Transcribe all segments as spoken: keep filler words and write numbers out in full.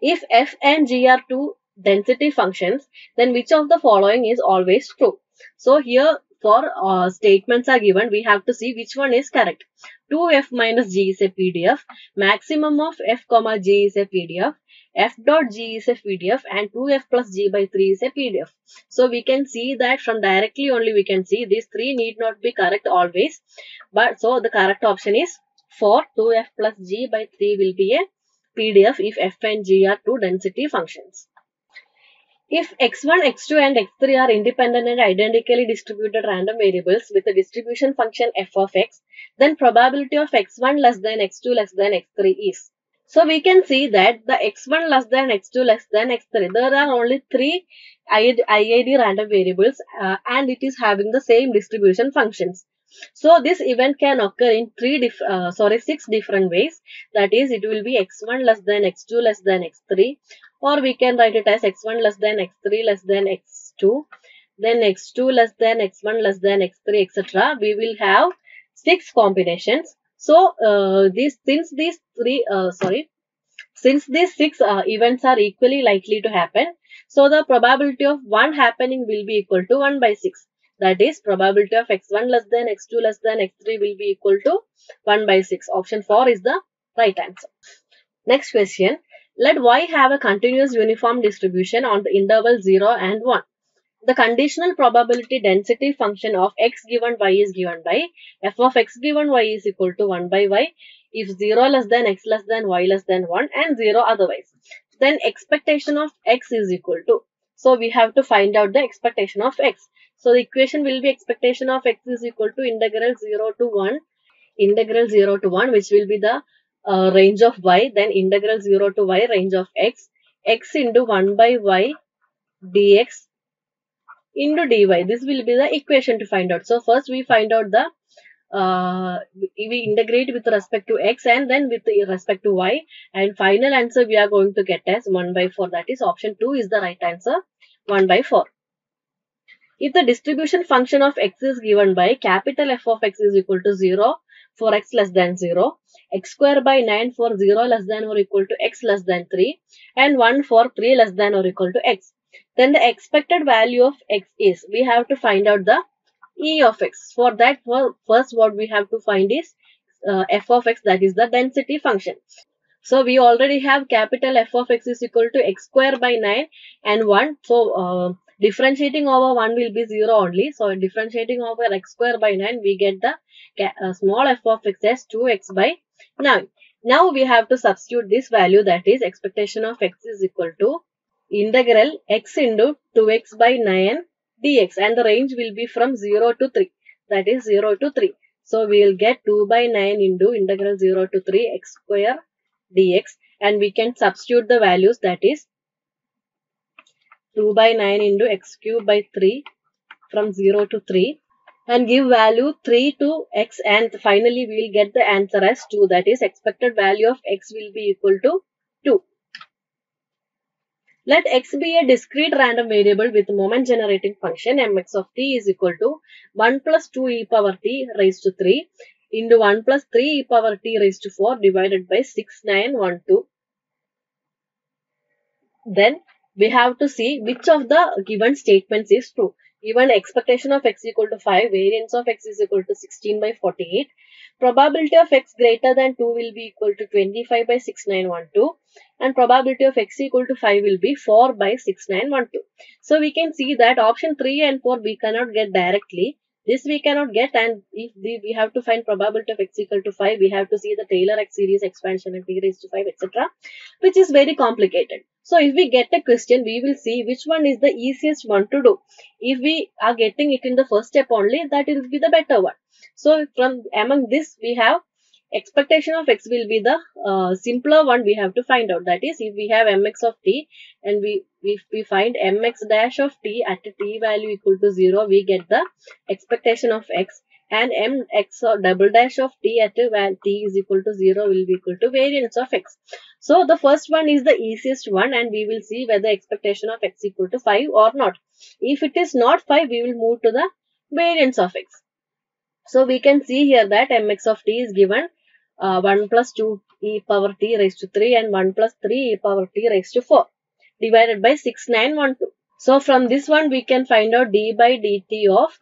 If f and g are two density functions, then which of the following is always true? So here for uh, statements are given, we have to see which one is correct. two f minus g is a P D F, maximum of f comma g is a P D F, f dot g is a P D F, and two f plus g by three is a P D F. So we can see that from directly only we can see these three need not be correct always. But so the correct option is four. two f plus g by three will be a P D F if f and g are two density functions. If x one, x two and x three are independent and identically distributed random variables with a distribution function f of x, then probability of x one less than x two less than x three is. So we can see that the x one less than x two less than x three, there are only three I I D random variables uh, and it is having the same distribution functions. So this event can occur in three dif uh, sorry six different ways. That is, it will be x one less than x two less than x three, or we can write it as x one less than x three less than x two, then x two less than x one less than x three, et cetera. We will have six combinations. So uh, these since these three uh, sorry since these six uh, events are equally likely to happen, so the probability of one happening will be equal to one by six. That is, probability of x one less than x two less than x three will be equal to one by six. Option four is the right answer. Next question. Let y have a continuous uniform distribution on the interval zero and one. The conditional probability density function of x given y is given by f of x given y is equal to one by y if zero less than x less than y less than one and zero otherwise. Then expectation of x is equal to. So we have to find out the expectation of x. So the equation will be expectation of x is equal to integral zero to one, integral zero to one, which will be the uh, range of y, then integral zero to y range of x, x into one by y dx into dy. This will be the equation to find out. So first we find out the, uh, we integrate with respect to x and then with respect to y, and final answer we are going to get as one by four. That is, option two is the right answer, one by four. If the distribution function of x is given by capital F of x is equal to zero for x less than zero, x square by nine for zero less than or equal to x less than three, and one for three less than or equal to x, then the expected value of x is, we have to find out the e of x. For that, well, first what we have to find is uh, f of x, that is the density function. So we already have capital F of x is equal to x square by nine and one. So uh, differentiating over one will be zero only. So differentiating over x square by nine, we get the uh, small f of x as two x by nine. Now we have to substitute this value, that is expectation of x is equal to integral x into two x by nine dx, and the range will be from zero to three. That is zero to three. So we will get two by nine into integral zero to three x square dx, and we can substitute the values, that is two by nine into x cube by three from zero to three, and give value three to x, and finally we will get the answer as two. That is, expected value of x will be equal to two. Let x be a discrete random variable with moment generating function mx of t is equal to one plus two e power t raised to three into one plus three e power t raised to four divided by six nine one two. Then we have to see which of the given statements is true. Given expectation of x equal to five, variance of x is equal to sixteen by forty-eight, probability of x greater than two will be equal to twenty-five by six nine one two, and probability of x equal to five will be four by six nine one two. So we can see that option three and four we cannot get directly. This we cannot get, and if we have to find probability of x equal to five, we have to see the Taylor X series expansion and t raised to five, et cetera, which is very complicated. So if we get a question, we will see which one is the easiest one to do. If we are getting it in the first step only, that will be the better one. So from among this, we have expectation of x will be the uh, simpler one we have to find out. That is, if we have mx of t and we if we find mx dash of t at a t value equal to zero, we get the expectation of x, and mx or double dash of t at a t is equal to zero will be equal to variance of x. So the first one is the easiest one, and we will see whether expectation of x equal to five or not. If it is not five, we will move to the variance of x. So we can see here that mx of t is given uh, one plus two e power t raised to three and one plus three e power t raised to four divided by six thousand nine hundred twelve. So from this one we can find out d by dt of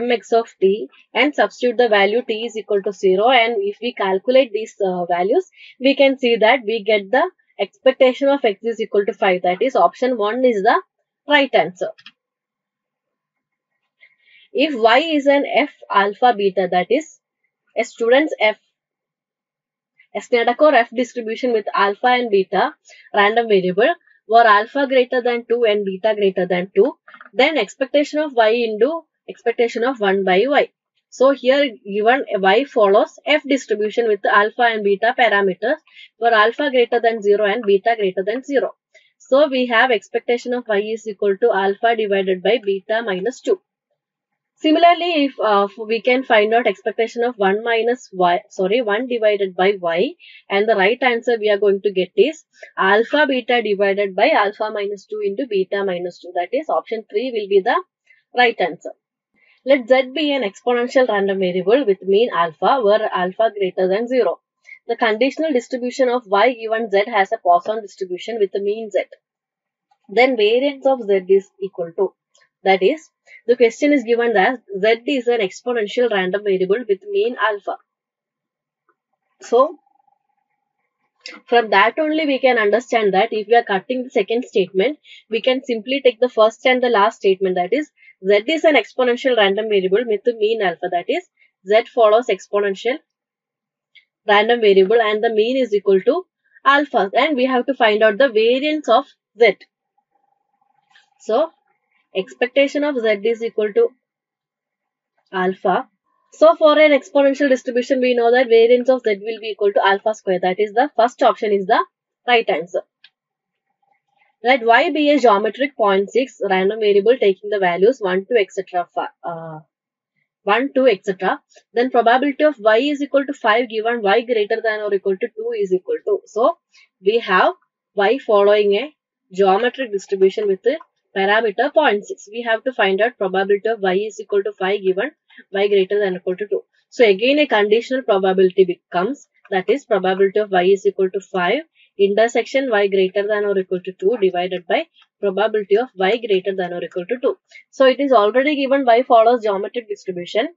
mx of t and substitute the value t is equal to zero, and if we calculate these uh, values we can see that we get the expectation of x is equal to five, that is option one is the right answer. If y is an f alpha beta, that is a student's f a SNEDECOR f distribution with alpha and beta random variable were alpha greater than two and beta greater than two, then expectation of y into expectation of one by y. So here given y follows f distribution with alpha and beta parameters for alpha greater than zero and beta greater than zero. So we have expectation of y is equal to alpha divided by beta minus two. Similarly, if uh, we can find out expectation of one minus y, sorry, one divided by y, and the right answer we are going to get is alpha beta divided by alpha minus two into beta minus two. That is option three will be the right answer. Let z be an exponential random variable with mean alpha where alpha greater than zero. The conditional distribution of y given z has a Poisson distribution with the mean z. Then variance of z is equal to, that is, the question is given as z is an exponential random variable with mean alpha. So, from that only we can understand that if we are cutting the second statement, we can simply take the first and the last statement, that is, z is an exponential random variable with the mean alpha, that is, z follows exponential random variable and the mean is equal to alpha, and we have to find out the variance of z. So, expectation of z is equal to alpha. So, for an exponential distribution, we know that variance of z will be equal to alpha square, that is, the first option is the right answer. Let y be a geometric zero point six random variable taking the values one, two, et cetera. Uh, one, two, et cetera. Then probability of y is equal to five given y greater than or equal to two is equal to. So, we have y following a geometric distribution with the parameter zero point six. We have to find out probability of y is equal to five given y greater than or equal to two. So, again a conditional probability becomes, that is, probability of y is equal to five intersection y greater than or equal to two divided by probability of y greater than or equal to two. So it is already given y follows geometric distribution.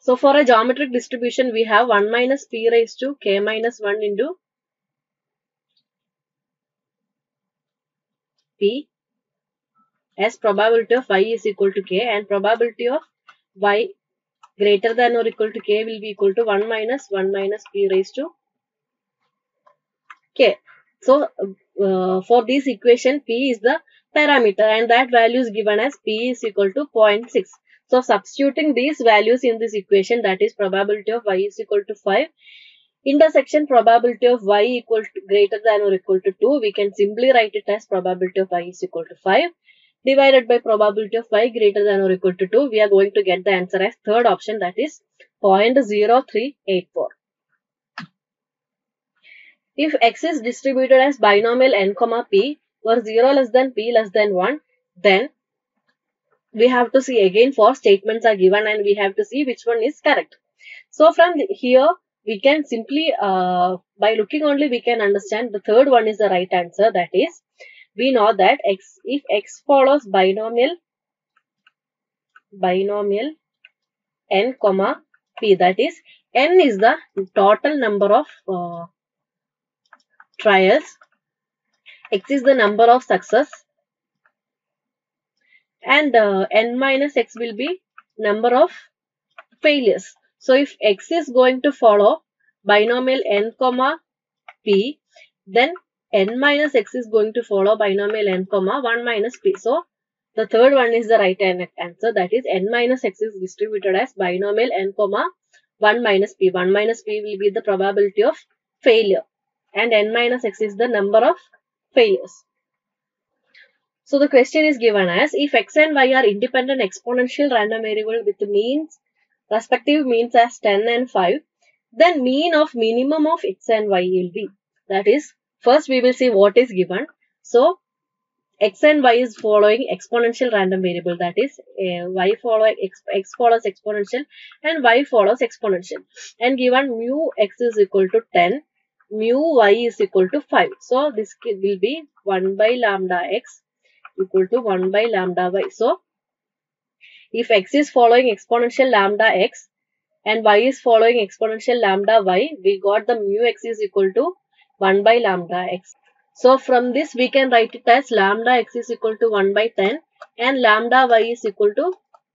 So for a geometric distribution we have one minus p raised to k minus one into p as probability of y is equal to k, and probability of y greater than or equal to k will be equal to one minus one minus p raised to k. So, uh, for this equation, p is the parameter and that value is given as p is equal to zero point six. So, substituting these values in this equation, that is probability of y is equal to five, intersection probability of y equal to greater than or equal to two, we can simply write it as probability of y is equal to five divided by probability of y greater than or equal to two. We are going to get the answer as third option, that is zero point zero three eight four. If x is distributed as binomial n, p, where zero less than p less than one, then we have to see again four statements are given and we have to see which one is correct. So from here, we can simply, uh, by looking only, we can understand the third one is the right answer. That is, we know that x, if x follows binomial, binomial n, p, that is, n is the total number of uh, trials, x is the number of success, and uh, n minus x will be number of failures. So if x is going to follow binomial n comma p, then n minus x is going to follow binomial n comma one minus p. So the third one is the right answer, that is n minus x is distributed as binomial n comma one minus p. one minus p will be the probability of failure, and n minus x is the number of failures. So the question is given as, if x and y are independent exponential random variable with means, respective means as ten and five, then mean of minimum of x and y will be, that is, first we will see what is given. So x and y is following exponential random variable, that is uh, y following x, x follows exponential and y follows exponential, and given mu x is equal to ten, mu y is equal to five. So this will be one by lambda x equal to one by lambda y. So if x is following exponential lambda x and y is following exponential lambda y, we got the mu x is equal to one by lambda x. So from this we can write it as lambda x is equal to one by ten and lambda y is equal to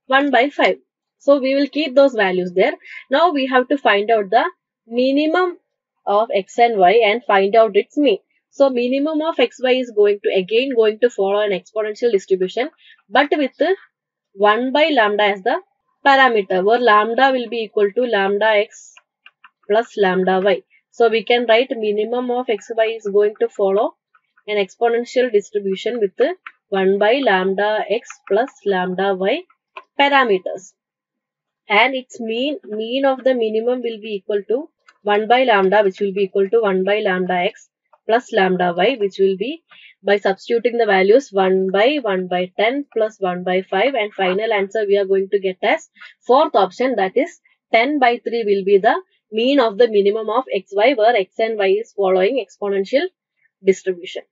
one by five. So we will keep those values there. Now we have to find out the minimum of x and y and find out its mean. So minimum of xy is going to again going to follow an exponential distribution, but with one by lambda as the parameter, where lambda will be equal to lambda x plus lambda y. So we can write minimum of xy is going to follow an exponential distribution with one by lambda x plus lambda y parameters. And its mean, mean of the minimum will be equal to one by lambda, which will be equal to one by lambda x plus lambda y, which will be, by substituting the values, one by one by ten plus one by five, and final answer we are going to get as fourth option, that is ten by three will be the mean of the minimum of xy, where x and y is following exponential distribution.